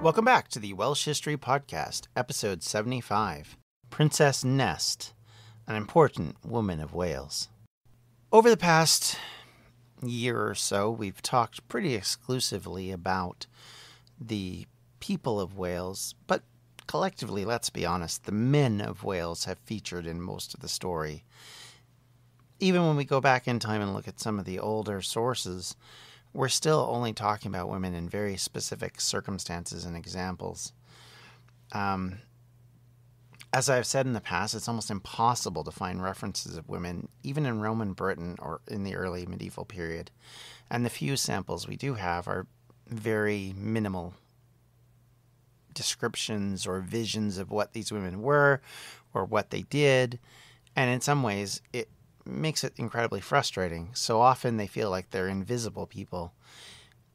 Welcome back to the Welsh History Podcast, episode 75, Princess Nest, an important woman of Wales. Over the past year or so, we've talked pretty exclusively about the people of Wales, but collectively, let's be honest, the men of Wales have featured in most of the story. Even when we go back in time and look at some of the older sources, we're still only talking about women in very specific circumstances and examples. As I've said in the past, it's almost impossible to find references of women, even in Roman Britain or in the early medieval period. And the few samples we do have are very minimal descriptions or visions of what these women were or what they did. And in some ways, it makes it incredibly frustrating. So often they feel like they're invisible people,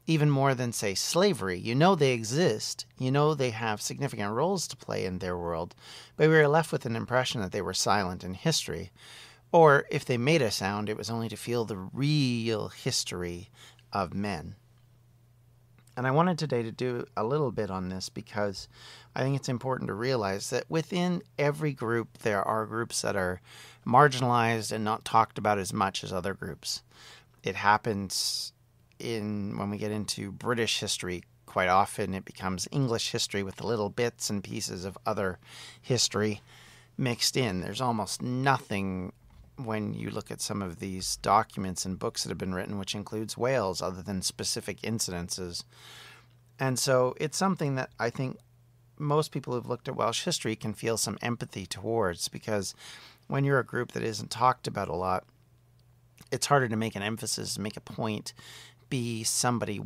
even more than, say, slavery. You know they exist, you know they have significant roles to play in their world, but we were left with an impression that they were silent in history. Or if they made a sound, it was only to feel the real history of men. And I wanted today to do a little bit on this because I think it's important to realize that within every group, there are groups that are marginalized and not talked about as much as other groups. It happens when we get into British history. Quite often it becomes English history with the little bits and pieces of other history mixed in. There's almost nothing when you look at some of these documents and books that have been written, which includes Wales, other than specific incidences. And so it's something that I think most people who've looked at Welsh history can feel some empathy towards, because when you're a group that isn't talked about a lot, it's harder to make an emphasis, make a point, be somebody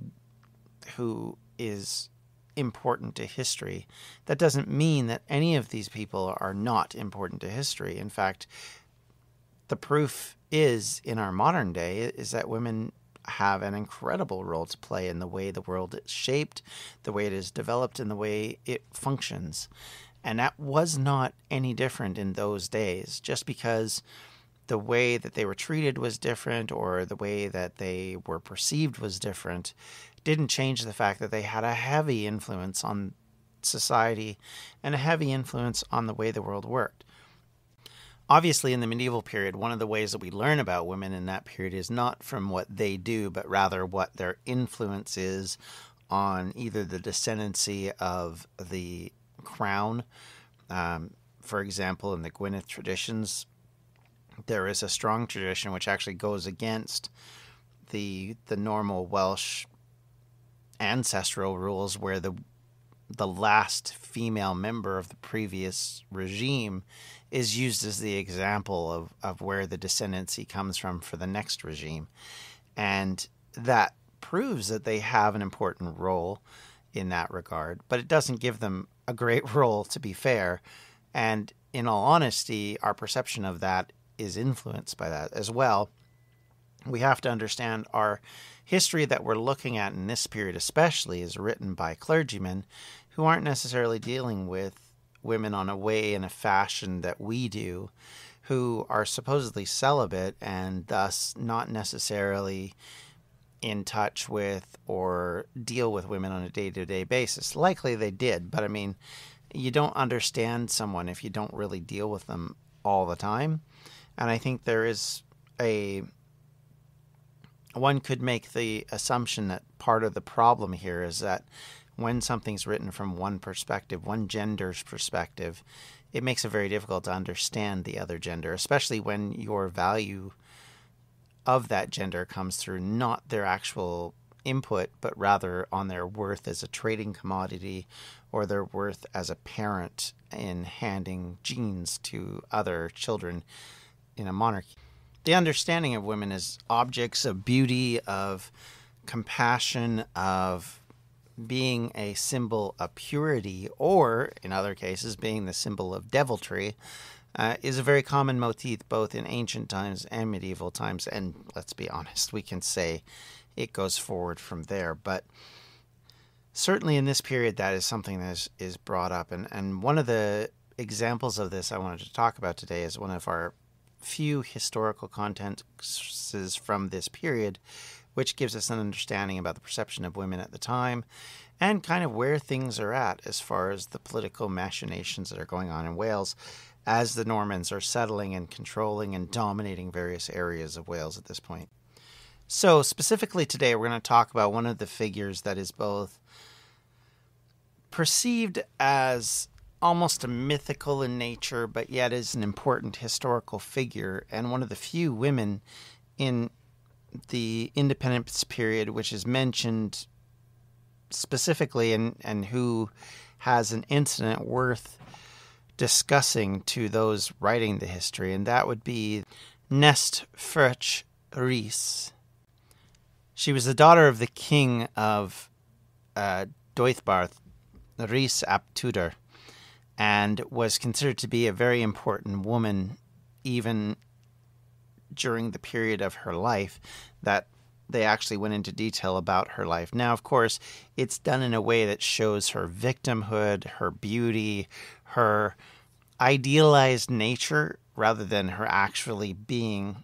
who is important to history. That doesn't mean that any of these people are not important to history. In fact, the proof is in our modern day is that women have an incredible role to play in the way the world is shaped, the way it is developed, and the way it functions. And that was not any different in those days. Just because the way that they were treated was different or the way that they were perceived was different didn't change the fact that they had a heavy influence on society and a heavy influence on the way the world worked. Obviously, in the medieval period, one of the ways that we learn about women in that period is not from what they do, but rather what their influence is on either the descendancy of the crown. For example, in the Gwynedd traditions, there is a strong tradition which actually goes against the normal Welsh ancestral rules, where the last female member of the previous regime is used as the example of where the descendancy comes from for the next regime. And that proves that they have an important role in that regard, but it doesn't give them a great role, to be fair. And in all honesty, our perception of that is influenced by that as well. We have to understand our history that we're looking at in this period especially is written by clergymen who aren't necessarily dealing with women on a way and a fashion that we do, who are supposedly celibate and thus not necessarily in touch with or deal with women on a day-to-day basis. Likely they did, but I mean, you don't understand someone if you don't really deal with them all the time. And I think there is one could make the assumption that part of the problem here is that when something's written from one perspective, one gender's perspective, it makes it very difficult to understand the other gender, especially when your value of that gender comes through not their actual input, but rather on their worth as a trading commodity or their worth as a parent in handing genes to other children in a monarchy. The understanding of women as objects of beauty, of compassion, of being a symbol of purity, or in other cases being the symbol of deviltry, is a very common motif both in ancient times and medieval times. And let's be honest, we can say it goes forward from there. But certainly in this period, that is something that is brought up. And one of the examples of this I wanted to talk about today is one of our few historical contexts from this period, which gives us an understanding about the perception of women at the time and kind of where things are at as far as the political machinations that are going on in Wales as the Normans are settling and controlling and dominating various areas of Wales at this point. So specifically today, we're going to talk about one of the figures that is both perceived as almost a mythical in nature, but yet is an important historical figure and one of the few women in the independence period which is mentioned specifically and who has an incident worth discussing to those writing the history, and that would be Nest Ferch Rhys. She was the daughter of the king of Deheubarth, Rhys ap Tudor, and was considered to be a very important woman even during the period of her life that they actually went into detail about her life. Now, of course, it's done in a way that shows her victimhood, her beauty, her idealized nature, rather than her actually being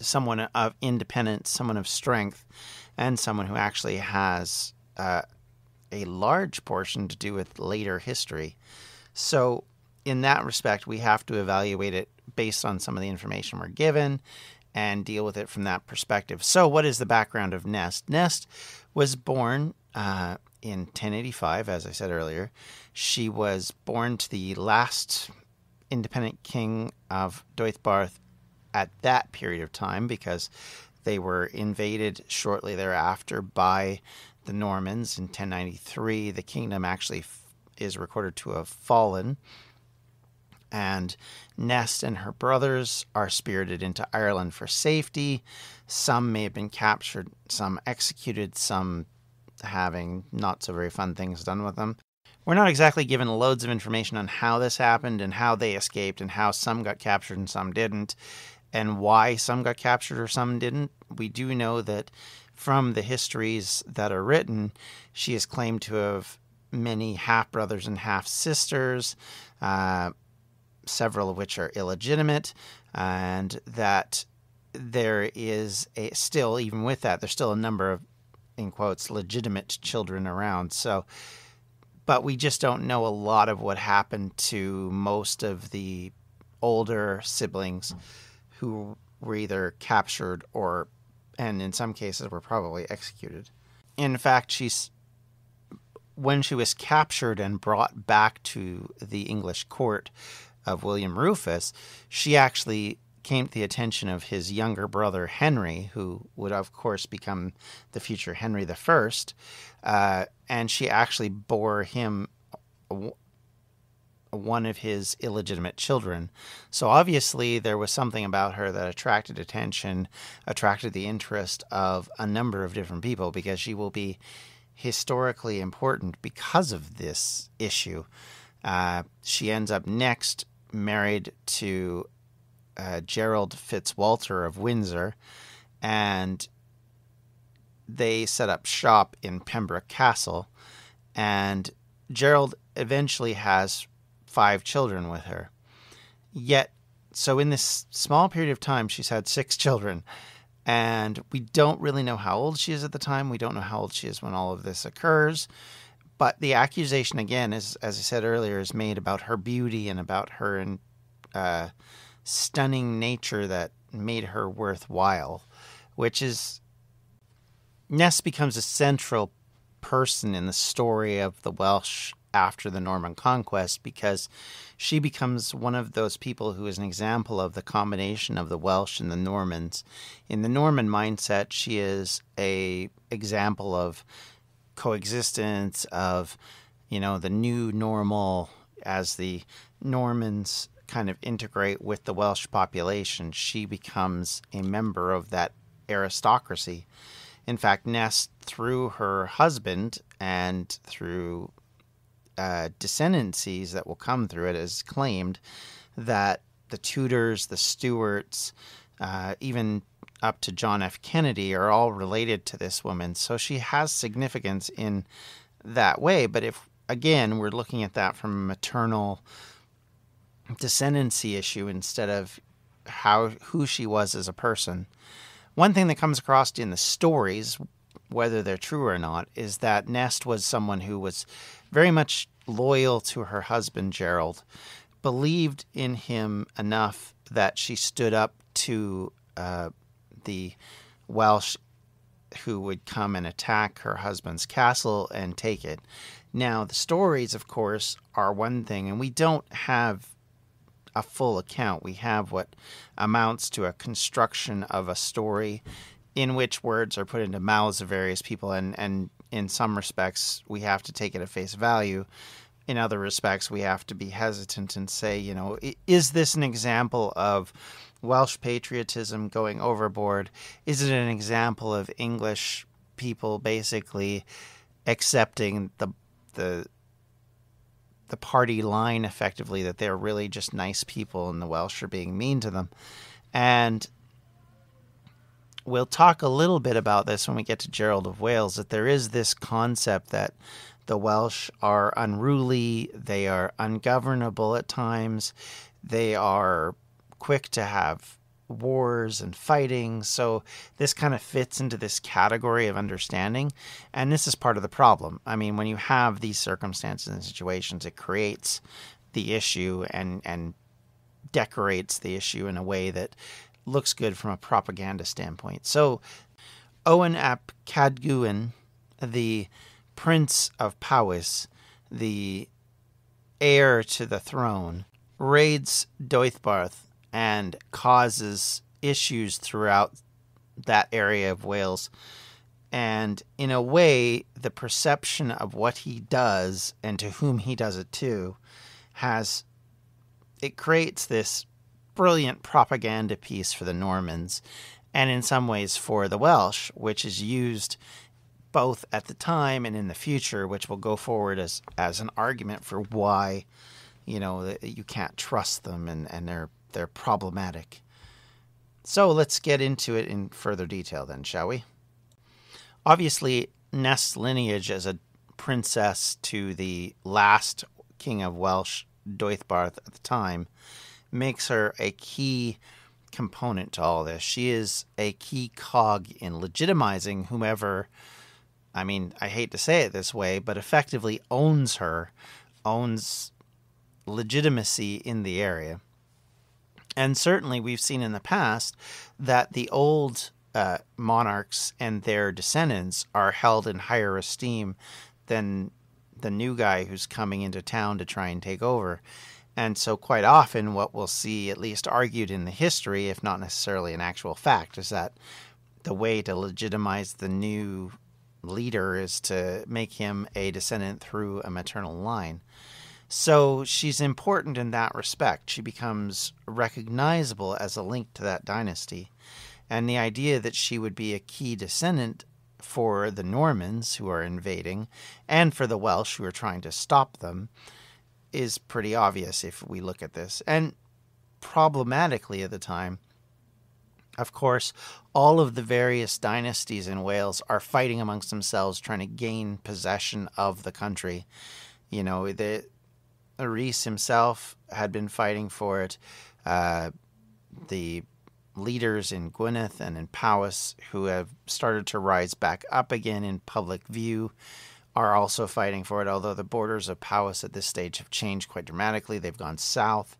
someone of independence, someone of strength, and someone who actually has a large portion to do with later history. So in that respect, we have to evaluate it based on some of the information we're given and deal with it from that perspective. So what is the background of Nest? Nest was born in 1085, as I said earlier. She was born to the last independent king of Deheubarth at that period of time, because they were invaded shortly thereafter by the Normans in 1093. The kingdom actually is recorded to have fallen, and Nest and her brothers are spirited into Ireland for safety. Some may have been captured, some executed, some having not so very fun things done with them. We're not exactly given loads of information on how this happened and how they escaped and how some got captured and some didn't, and why some got captured or some didn't. We do know that from the histories that are written, she is claimed to have many half-brothers and half-sisters, several of which are illegitimate, and that there is still, even with that, there's still a number of, in quotes, legitimate children around. So, but we just don't know a lot of what happened to most of the older siblings who were either captured or, and in some cases, were probably executed. In fact, when she was captured and brought back to the English court of William Rufus, she actually came to the attention of his younger brother, Henry, who would, of course, become the future Henry I. And she actually bore him one of his illegitimate children. So obviously there was something about her that attracted attention, attracted the interest of a number of different people, because she will be historically important because of this issue. She ends up next married to Gerald Fitzwalter of Windsor, and they set up shop in Pembroke Castle, and Gerald eventually has 5 children with her. Yet, so in this small period of time, she's had 6 children, and we don't really know how old she is at the time. We don't know how old she is when all of this occurs. But the accusation, again, is, as I said earlier, is made about her beauty and about her stunning nature that made her worthwhile, which is, Nest becomes a central person in the story of the Welsh after the Norman conquest, because she becomes one of those people who is an example of the combination of the Welsh and the Normans. In the Norman mindset, she is a example of coexistence, of, you know, the new normal as the Normans kind of integrate with the Welsh population. She becomes a member of that aristocracy. In fact, Nest, through her husband and through descendancies that will come through it, is claimed that the Tudors, the Stuarts, even up to John F. Kennedy are all related to this woman. So she has significance in that way. But if, again, we're looking at that from a maternal descendancy issue instead of who she was as a person, One thing that comes across in the stories, whether they're true or not, is that Nest was someone who was very much loyal to her husband, Gerald, believed in him enough that she stood up to the Welsh who would come and attack her husband's castle and take it. Now, the stories, of course, are one thing, and we don't have a full account. We have what amounts to a construction of a story in which words are put into mouths of various people, and in some respects, we have to take it at face value. In other respects, we have to be hesitant and say, you know, is this an example of Welsh patriotism going overboard? Is it an example of English people basically accepting the party line effectively, that they're really just nice people and the Welsh are being mean to them? And we'll talk a little bit about this when we get to Gerald of Wales, that there is this concept that the Welsh are unruly, they are ungovernable at times, they are quick to have wars and fighting. So this kind of fits into this category of understanding. And this is part of the problem. I mean, when you have these circumstances and situations, it creates the issue and decorates the issue in a way that looks good from a propaganda standpoint. So Owen ap Cadwgan, the Prince of Powys, the heir to the throne, raids Deheubarth and causes issues throughout that area of Wales. And in a way, the perception of what he does and to whom he does it to creates this brilliant propaganda piece for the Normans and in some ways for the Welsh, which is used both at the time and in the future, which will go forward as an argument for why, you know, you can't trust them and they're problematic. So let's get into it in further detail then, shall we? Obviously, Nest's lineage as a princess to the last king of Welsh, Deheubarth at the time, makes her a key component to all this. She is a key cog in legitimizing whomever, I mean, I hate to say it this way, but effectively owns her, owns legitimacy in the area. And certainly we've seen in the past that the old monarchs and their descendants are held in higher esteem than the new guy who's coming into town to try and take over. And so quite often what we'll see, at least argued in the history, if not necessarily an actual fact, is that the way to legitimize the new leader is to make him a descendant through a maternal line. So she's important in that respect. She becomes recognizable as a link to that dynasty. And the idea that she would be a key descendant for the Normans who are invading and for the Welsh who are trying to stop them is pretty obvious if we look at this. And problematically at the time, of course, all of the various dynasties in Wales are fighting amongst themselves, trying to gain possession of the country. You know, the Rhys himself had been fighting for it. The leaders in Gwynedd and in Powys, who have started to rise back up again in public view, are also fighting for it, although the borders of Powys at this stage have changed quite dramatically. They've gone south,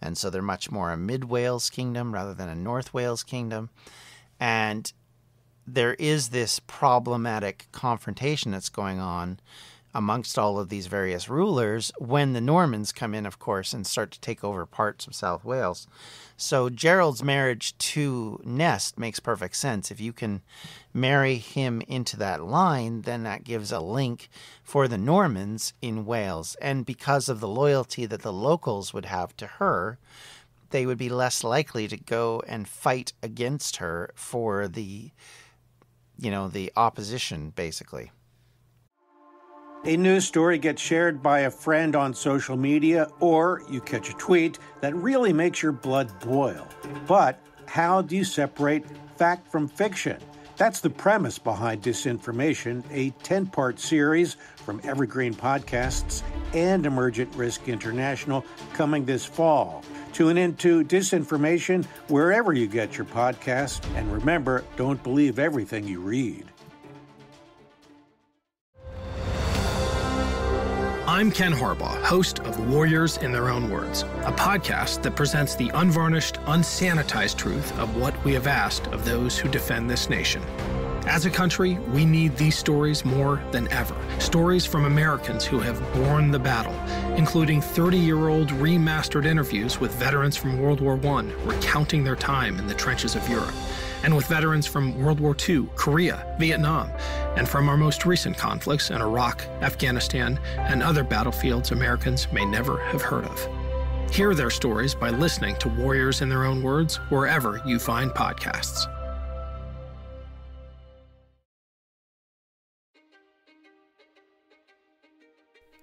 and so they're much more a mid-Wales kingdom rather than a North Wales kingdom. And there is this problematic confrontation that's going on amongst all of these various rulers when the Normans come in, of course, and start to take over parts of South Wales. So Gerald's marriage to Nest makes perfect sense. If you can marry him into that line, then that gives a link for the Normans in Wales. And because of the loyalty that the locals would have to her, they would be less likely to go and fight against her for the, you know, the opposition, basically. A news story gets shared by a friend on social media, or you catch a tweet that really makes your blood boil. But how do you separate fact from fiction? That's the premise behind Disinformation, a 10-part series from Evergreen Podcasts and Emergent Risk International coming this fall. Tune into Disinformation wherever you get your podcasts, and remember, don't believe everything you read. I'm Ken Harbaugh, host of Warriors in Their Own Words, a podcast that presents the unvarnished, unsanitized truth of what we have asked of those who defend this nation. As a country, we need these stories more than ever. Stories from Americans who have borne the battle, including 30-year-old remastered interviews with veterans from World War I recounting their time in the trenches of Europe, and with veterans from World War II, Korea, Vietnam, and from our most recent conflicts in Iraq, Afghanistan, and other battlefields Americans may never have heard of. Hear their stories by listening to Warriors in Their Own Words wherever you find podcasts.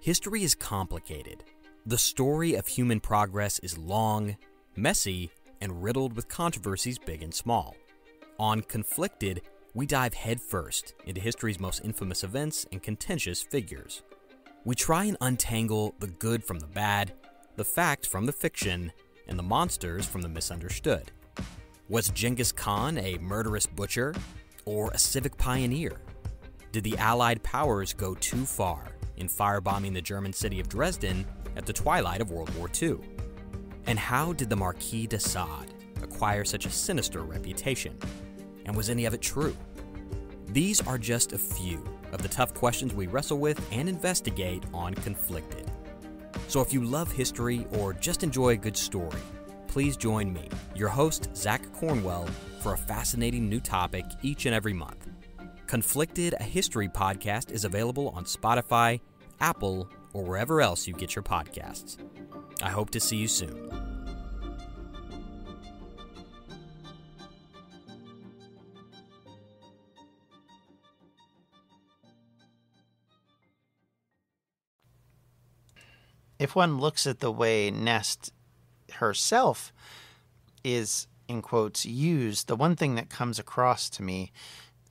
History is complicated. The story of human progress is long, messy, and riddled with controversies big and small. On Conflicted, we dive headfirst into history's most infamous events and contentious figures. We try and untangle the good from the bad, the fact from the fiction, and the monsters from the misunderstood. Was Genghis Khan a murderous butcher or a civic pioneer? Did the Allied powers go too far in firebombing the German city of Dresden at the twilight of World War II? And how did the Marquis de Sade acquire such a sinister reputation? And was any of it true? These are just a few of the tough questions we wrestle with and investigate on Conflicted. So if you love history or just enjoy a good story, please join me, your host, Zach Cornwell, for a fascinating new topic each and every month. Conflicted, a history podcast, is available on Spotify, Apple, or wherever else you get your podcasts. I hope to see you soon. If one looks at the way Nest herself is, in quotes, used, the one thing that comes across to me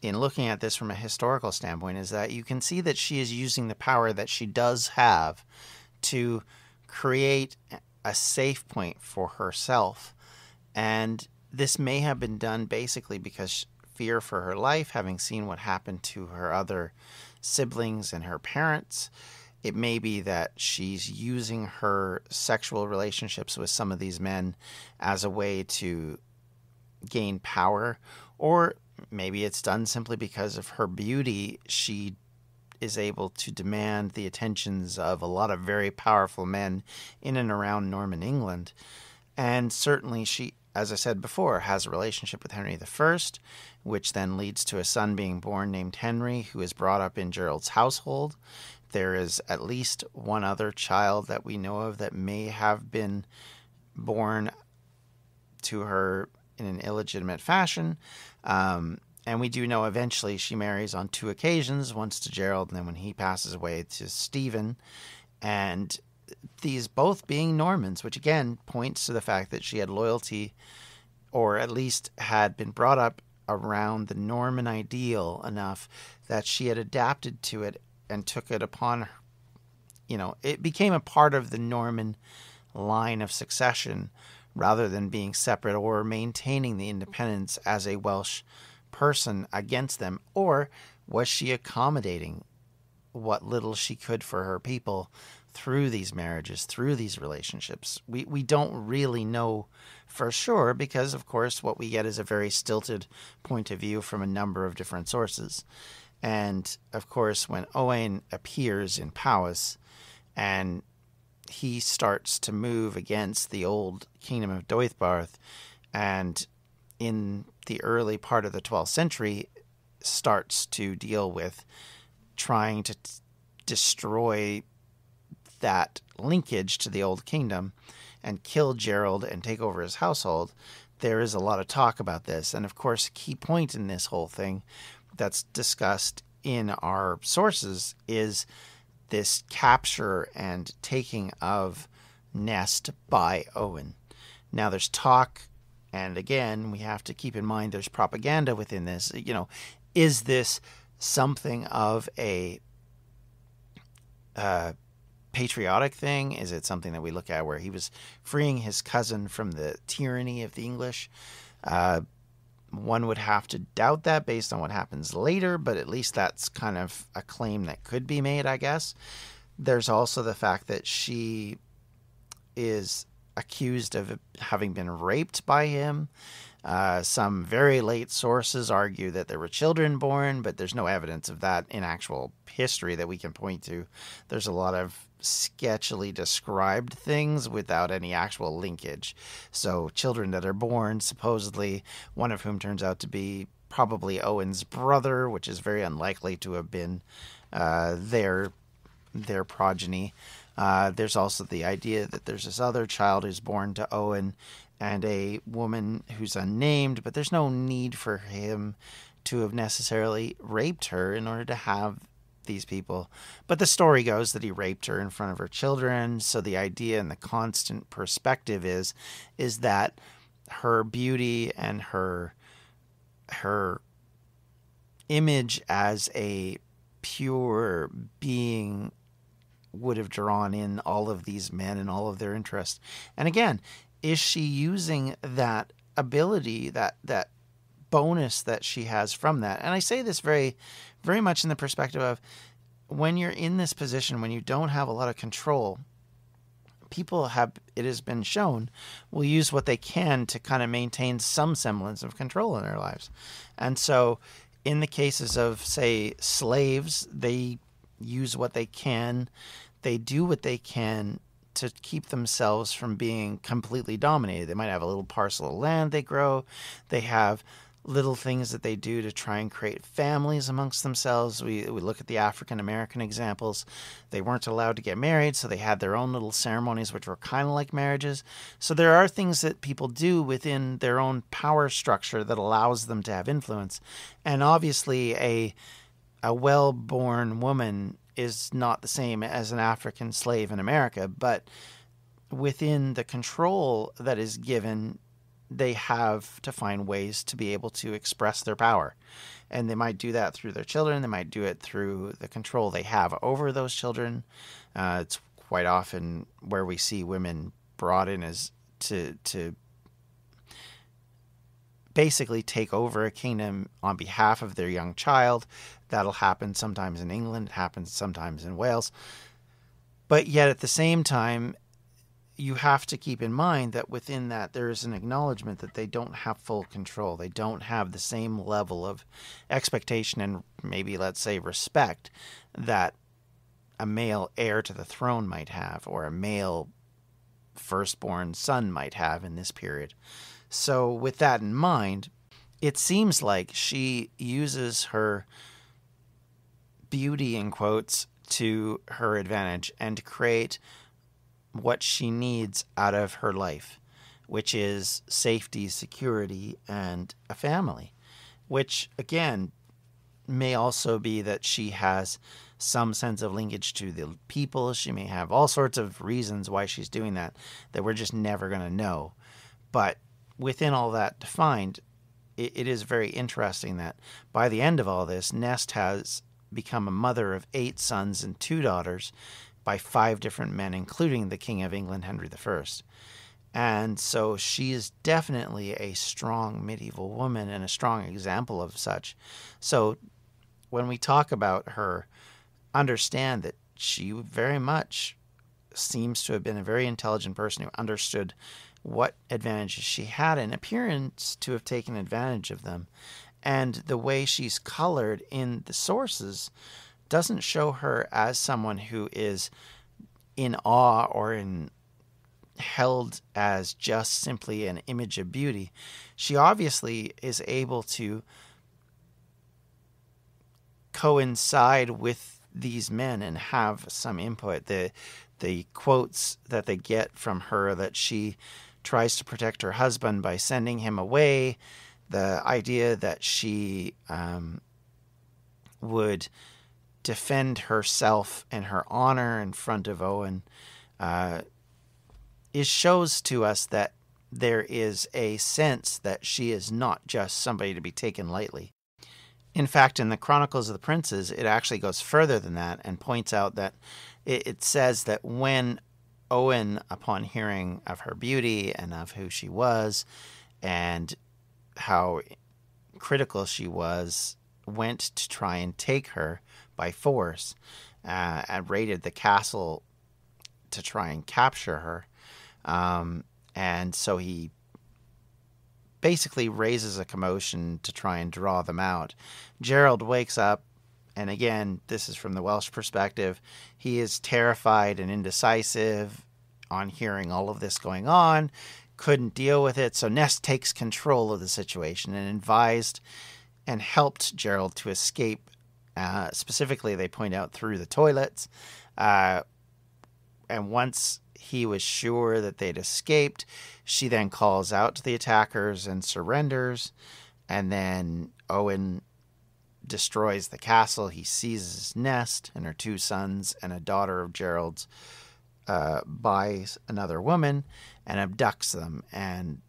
in looking at this from a historical standpoint is that you can see that she is using the power that she does have to create a safe point for herself. And this may have been done basically because fear for her life, having seen what happened to her other siblings and her parents. It may be that she's using her sexual relationships with some of these men as a way to gain power, or maybe it's done simply because of her beauty. She is able to demand the attentions of a lot of very powerful men in and around Norman England. And certainly she, as I said before, has a relationship with Henry I, which then leads to a son being born named Henry, who is brought up in Gerald's household. There is at least one other child that we know of that may have been born to her in an illegitimate fashion. And we do know eventually she marries on two occasions, once to Gerald and then when he passes away to Stephen. And these both being Normans, which again points to the fact that she had loyalty, or at least had been brought up around the Norman ideal enough that she had adapted to it and took it upon her. You know, it became a part of the Norman line of succession rather than being separate or maintaining the independence as a Welsh person against them. Or was she accommodating what little she could for her people through these marriages, through these relationships? We don't really know for sure because, of course, what we get is a very stilted point of view from a number of different sources. And, of course, when Owain appears in Powys and he starts to move against the old kingdom of Deheubarth, and in the early part of the 12th century starts to deal with trying to destroy that linkage to the old kingdom and kill Gerald and take over his household, there is a lot of talk about this. And, of course, a key point in this whole thing that's discussed in our sources is this capture and taking of Nest by Owen. Now there's talk, and again, we have to keep in mind there's propaganda within this. You know, Is this something of a patriotic thing? Is it something that we look at where he was freeing his cousin from the tyranny of the English? One would have to doubt that based on what happens later, but at least that's kind of a claim that could be made, I guess. There's also the fact that she is accused of having been raped by him. Some very late sources argue that there were children born, but there's no evidence of that in actual history that we can point to. There's a lot of sketchily described things without any actual linkage. So children that are born, supposedly, one of whom turns out to be probably Owen's brother, which is very unlikely to have been their progeny. There's also the idea that there's this other child who's born to Owen and a woman who's unnamed, but there's no need for him to have necessarily raped her in order to have these people. But the story goes that he raped her in front of her children. So the idea and the constant perspective is that her beauty and her image as a pure being would have drawn in all of these men and all of their interest. And again, is she using that ability, that bonus that she has from that? And I say this very, very much in the perspective of when you're in this position, when you don't have a lot of control, people have, it has been shown, will use what they can to kind of maintain some semblance of control in their lives. And so in the cases of, say, slaves, they use what they can, they do what they can to keep themselves from being completely dominated. They might have a little parcel of land they grow. They have little things that they do to try and create families amongst themselves. We look at the African American examples. They weren't allowed to get married, so they had their own little ceremonies, which were kind of like marriages. So there are things that people do within their own power structure that allows them to have influence. And obviously a well-born woman is not the same as an African slave in America, but within the control that is given, they have to find ways to be able to express their power. And they might do that through their children. They might do it through the control they have over those children. It's quite often where we see women brought in as to basically take over a kingdom on behalf of their young child. That'll happen sometimes in England. It happens sometimes in Wales. But yet at the same time, you have to keep in mind that within that, there is an acknowledgement that they don't have full control. They don't have the same level of expectation and maybe, let's say, respect that a male heir to the throne might have, or a male firstborn son might have in this period. So with that in mind, it seems like she uses her beauty, in quotes, to her advantage and to create what she needs out of her life, which is safety, security, and a family, which, again, may also be that she has some sense of linkage to the people. She may have all sorts of reasons why she's doing that we're just never going to know. But within all that defined, it is very interesting that by the end of all this, Nest has become a mother of 8 sons and 2 daughters by 5 different men, including the King of England, Henry I. And so she is definitely a strong medieval woman and a strong example of such. So when we talk about her, understand that she very much seems to have been a very intelligent person who understood what advantages she had and appearance to have taken advantage of them. And the way she's colored in the sources doesn't show her as someone who is in awe or held as just simply an image of beauty. She obviously is able to coincide with these men and have some input. The quotes that they get from her that she tries to protect her husband by sending him away, the idea that she would defend herself and her honor in front of Owen, it shows to us that there is a sense that she is not just somebody to be taken lightly. In fact, in the Chronicles of the Princes, it actually goes further than that and points out that it says that when Owen, upon hearing of her beauty and of who she was and how critical she was, went to try and take her by force and raided the castle to try and capture her. And so he basically raises a commotion to try and draw them out. Gerald wakes up, and again, this is from the Welsh perspective. He is terrified and indecisive on hearing all of this going on, couldn't deal with it. So Nest takes control of the situation and advised and helped Gerald to escape. Specifically, they point out through the toilets. And once he was sure that they'd escaped, she then calls out to the attackers and surrenders. And then Owen destroys the castle. He seizes Nest and her two sons and a daughter of Gerald's by another woman and abducts them. And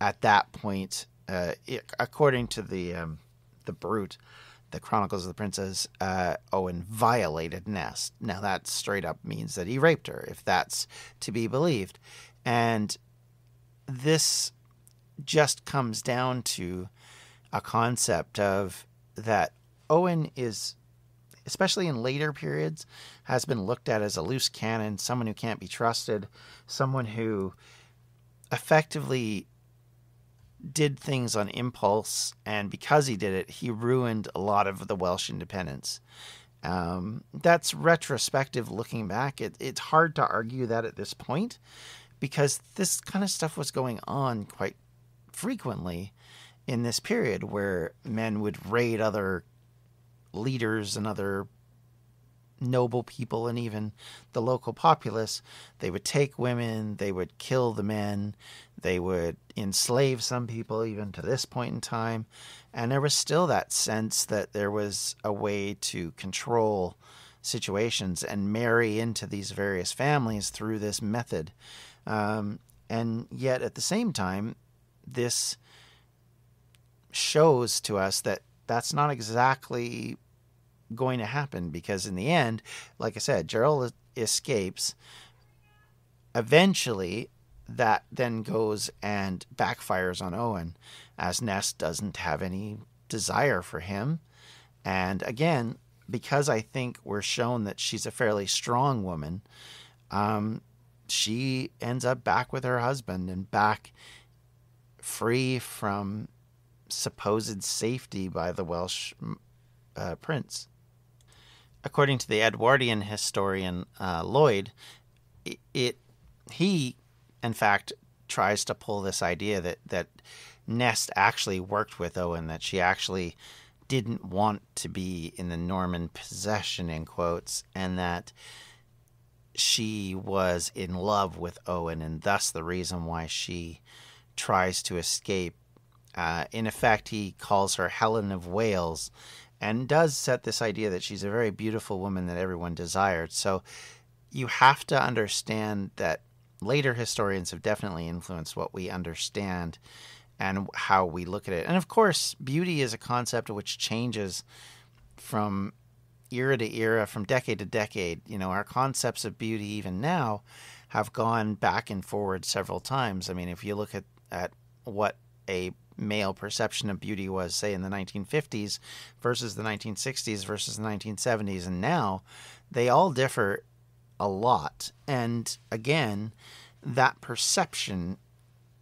at that point, according to the Brute, the Chronicles of the Princes, Owen violated Nest. Now that straight up means that he raped her, if that's to be believed. And this just comes down to a concept of that Owen is, especially in later periods, has been looked at as a loose cannon, someone who can't be trusted, someone who effectively did things on impulse, and because he did it, he ruined a lot of the Welsh independence. That's retrospective looking back. It's hard to argue that at this point, because this kind of stuff was going on quite frequently in this period, where men would raid other leaders and other noble people and even the local populace. They would take women, they would kill the men, they would enslave some people even to this point in time. And there was still that sense that there was a way to control situations and marry into these various families through this method. And yet at the same time, this shows to us that that's not exactly going to happen, because in the end, like I said, Gerald escapes. Eventually, that then goes and backfires on Owen, as Nest doesn't have any desire for him. And again, because I think we're shown that she's a fairly strong woman, she ends up back with her husband and back free from supposed safety by the Welsh prince. According to the Edwardian historian Lloyd, he, in fact, tries to pull this idea that Nest actually worked with Owen, that she actually didn't want to be in the Norman possession, in quotes, and that she was in love with Owen, and thus the reason why she tries to escape. In effect, he calls her Helen of Wales, and does set this idea that she's a very beautiful woman that everyone desired. So you have to understand that later historians have definitely influenced what we understand and how we look at it. And of course, beauty is a concept which changes from era to era, from decade to decade. You know, our concepts of beauty even now have gone back and forward several times. I mean, if you look at what a male perception of beauty was, say, in the 1950s versus the 1960s versus the 1970s, and now they all differ a lot. And again, that perception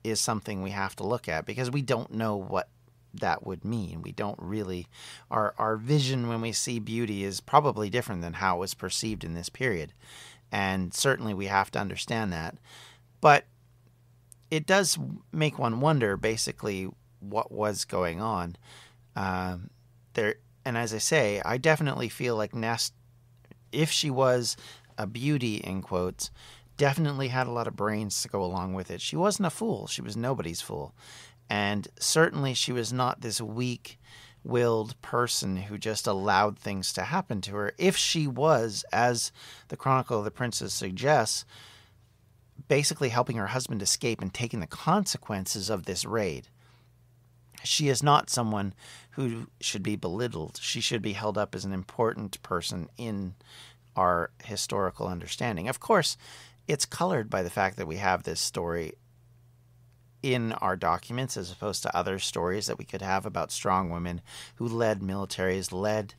is something we have to look at, because we don't know what that would mean. We don't really, our vision when we see beauty is probably different than how it was perceived in this period, and certainly we have to understand that. But it does make one wonder, basically, what was going on there. And as I say, I definitely feel like Nest, if she was a beauty, in quotes, definitely had a lot of brains to go along with it. She wasn't a fool. She was nobody's fool. And certainly she was not this weak-willed person who just allowed things to happen to her. If she was, as the Chronicle of the Princes suggests, basically helping her husband escape and taking the consequences of this raid, she is not someone who should be belittled. She should be held up as an important person in our historical understanding. Of course, it's colored by the fact that we have this story in our documents as opposed to other stories that we could have about strong women who led militaries, led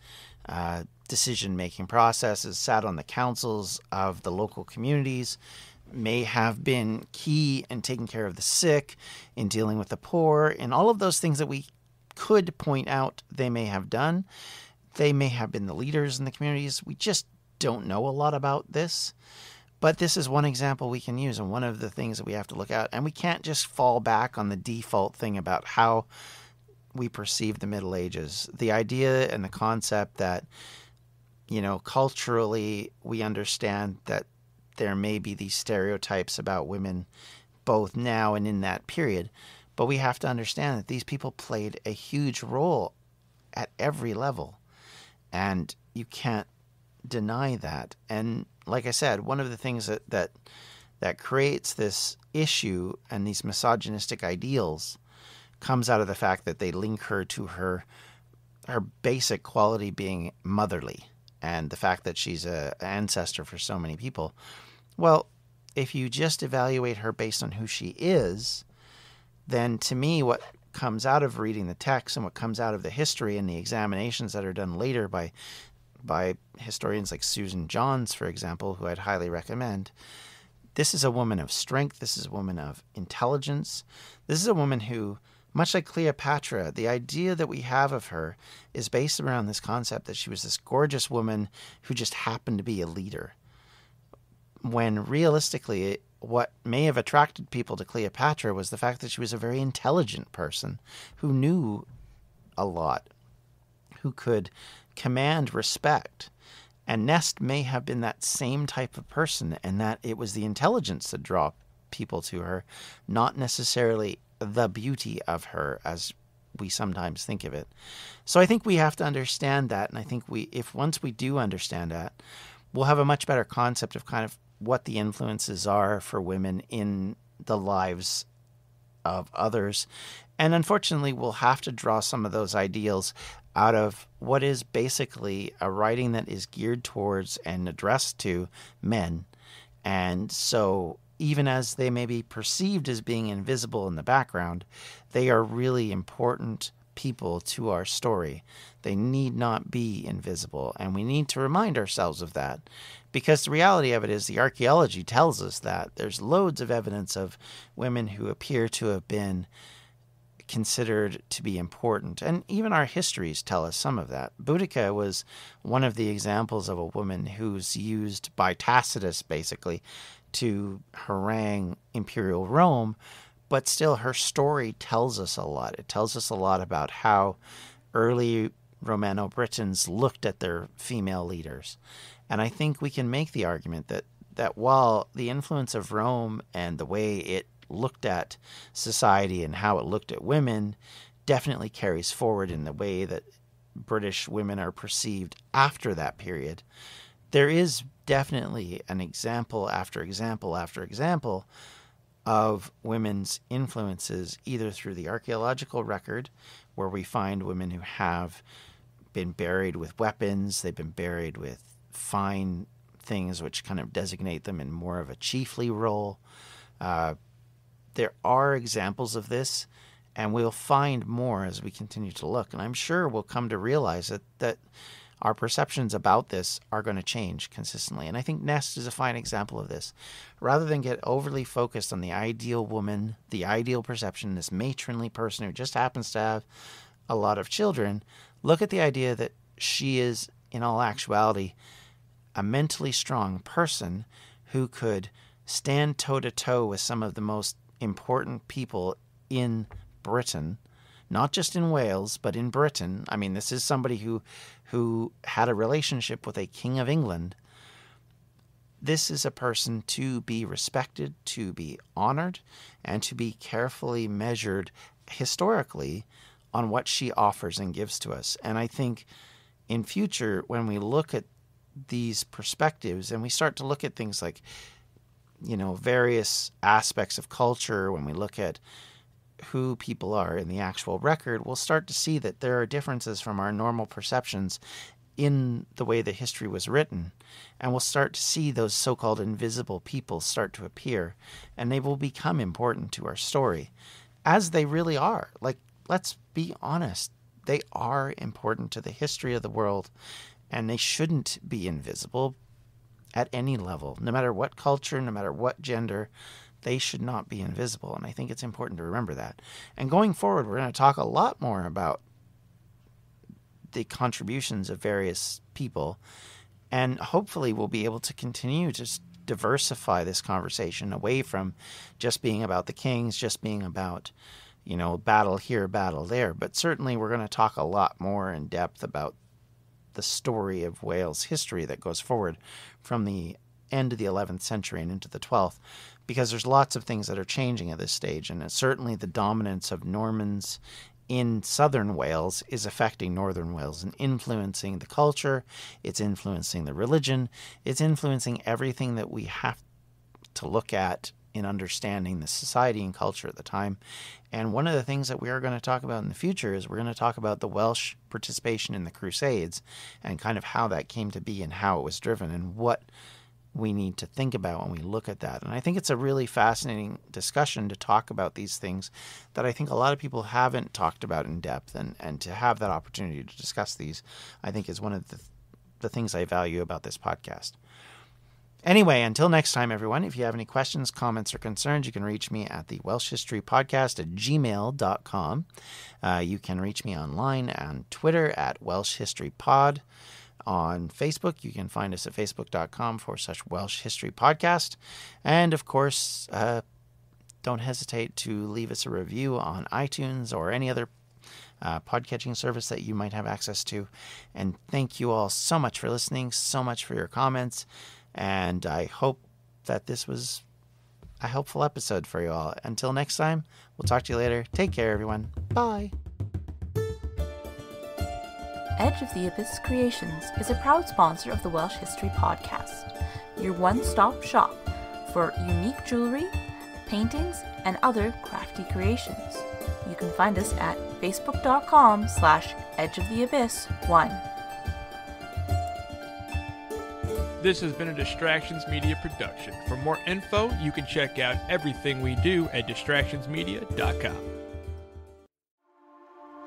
decision-making processes, sat on the councils of the local communities, may have been key in taking care of the sick, in dealing with the poor, in all of those things that we could point out they may have done. They may have been the leaders in the communities. We just don't know a lot about this. But this is one example we can use and one of the things that we have to look at. And we can't just fall back on the default thing about how we perceive the Middle Ages. The idea and the concept that, you know, culturally we understand that there may be these stereotypes about women both now and in that period. But we have to understand that these people played a huge role at every level. And you can't deny that. And like I said, one of the things that creates this issue and these misogynistic ideals comes out of the fact that they link her to her basic quality being motherly and the fact that she's an ancestor for so many people. Well, if you just evaluate her based on who she is, then to me what comes out of reading the text and what comes out of the history and the examinations that are done later by historians like Susan Johns, for example, who I'd highly recommend. This is a woman of strength. This is a woman of intelligence. This is a woman who, much like Cleopatra, the idea that we have of her is based around this concept that she was this gorgeous woman who just happened to be a leader. When realistically, what may have attracted people to Cleopatra was the fact that she was a very intelligent person who knew a lot, who could command respect. And Nest may have been that same type of person, and that it was the intelligence that drew people to her, not necessarily the beauty of her as we sometimes think of it. So I think we have to understand that, and I think once we do understand that, we'll have a much better concept of kind of what the influences are for women in the lives of others. And unfortunately, we'll have to draw some of those ideals out of what is basically a writing that is geared towards and addressed to men. And so even as they may be perceived as being invisible in the background, they are really important people to our story. They need not be invisible. And we need to remind ourselves of that, because the reality of it is the archaeology tells us that there's loads of evidence of women who appear to have been considered to be important. And even our histories tell us some of that. Boudicca was one of the examples of a woman who's used by Tacitus, basically, to harangue imperial Rome. But still, her story tells us a lot. It tells us a lot about how early Romano-Britons looked at their female leaders. And I think we can make the argument that while the influence of Rome and the way it looked at society and how it looked at women definitely carries forward in the way that British women are perceived after that period, there is definitely an example after example after example of women's influences, either through the archaeological record, where we find women who have been buried with weapons, they've been buried with fine things which kind of designate them in more of a chiefly role. There are examples of this, and we'll find more as we continue to look. And I'm sure we'll come to realize that our perceptions about this are going to change consistently. And I think Nest is a fine example of this. Rather than get overly focused on the ideal woman, the ideal perception, this matronly person who just happens to have a lot of children, look at the idea that she is, in all actuality, a mentally strong person who could stand toe-to-toe with some of the most important people in Britain, not just in Wales, but in Britain. I mean, this is somebody who had a relationship with a king of England. This is a person to be respected, to be honored, and to be carefully measured historically on what she offers and gives to us. And I think in future, when we look at these perspectives and we start to look at things like, you know, various aspects of culture, when we look at who people are in the actual record, we'll start to see that there are differences from our normal perceptions in the way the history was written, and we'll start to see those so-called invisible people start to appear, and they will become important to our story, as they really are. Like, let's be honest, they are important to the history of the world, and they shouldn't be invisible at any level. No matter what culture, no matter what gender, they should not be invisible, and I think it's important to remember that. And going forward, we're going to talk a lot more about the contributions of various people, and hopefully we'll be able to continue to diversify this conversation away from just being about the kings, just being about, you know, battle here, battle there. But certainly we're going to talk a lot more in depth about the story of Wales history that goes forward from the end of the 11th century and into the 12th, because there's lots of things that are changing at this stage, and it's certainly the dominance of Normans in southern Wales is affecting northern Wales and influencing the culture, it's influencing the religion, it's influencing everything that we have to look at in understanding the society and culture at the time. And one of the things that we are going to talk about in the future is we're going to talk about the Welsh participation in the Crusades and kind of how that came to be and how it was driven and what we need to think about when we look at that. And I think it's a really fascinating discussion to talk about these things that I think a lot of people haven't talked about in depth, and to have that opportunity to discuss these, I think, is one of the things I value about this podcast. Anyway, until next time, everyone, if you have any questions, comments, or concerns, you can reach me at the Welsh History Podcast at gmail.com. You can reach me online on Twitter at Welsh History Pod. On Facebook, you can find us at facebook.com/Welsh History Podcast. And of course, don't hesitate to leave us a review on iTunes or any other podcatching service that you might have access to. And thank you all so much for listening, so much for your comments. And I hope that this was a helpful episode for you all. Until next time, we'll talk to you later. Take care, everyone. Bye. Edge of the Abyss Creations is a proud sponsor of the Welsh History Podcast, your one-stop shop for unique jewelry, paintings, and other crafty creations. You can find us at facebook.com/edgeoftheabyss1. This has been a Distractions Media production. For more info, you can check out everything we do at distractionsmedia.com.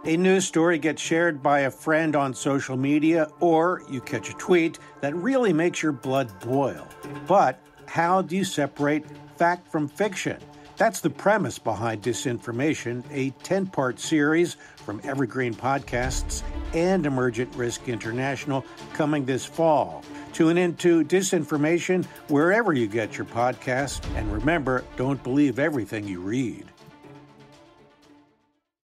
A news story gets shared by a friend on social media, or you catch a tweet that really makes your blood boil. But how do you separate fact from fiction? That's the premise behind Disinformation, a 10-part series from Evergreen Podcasts and Emergent Risk International coming this fall. Tune into Disinformation wherever you get your podcasts, and remember, don't believe everything you read.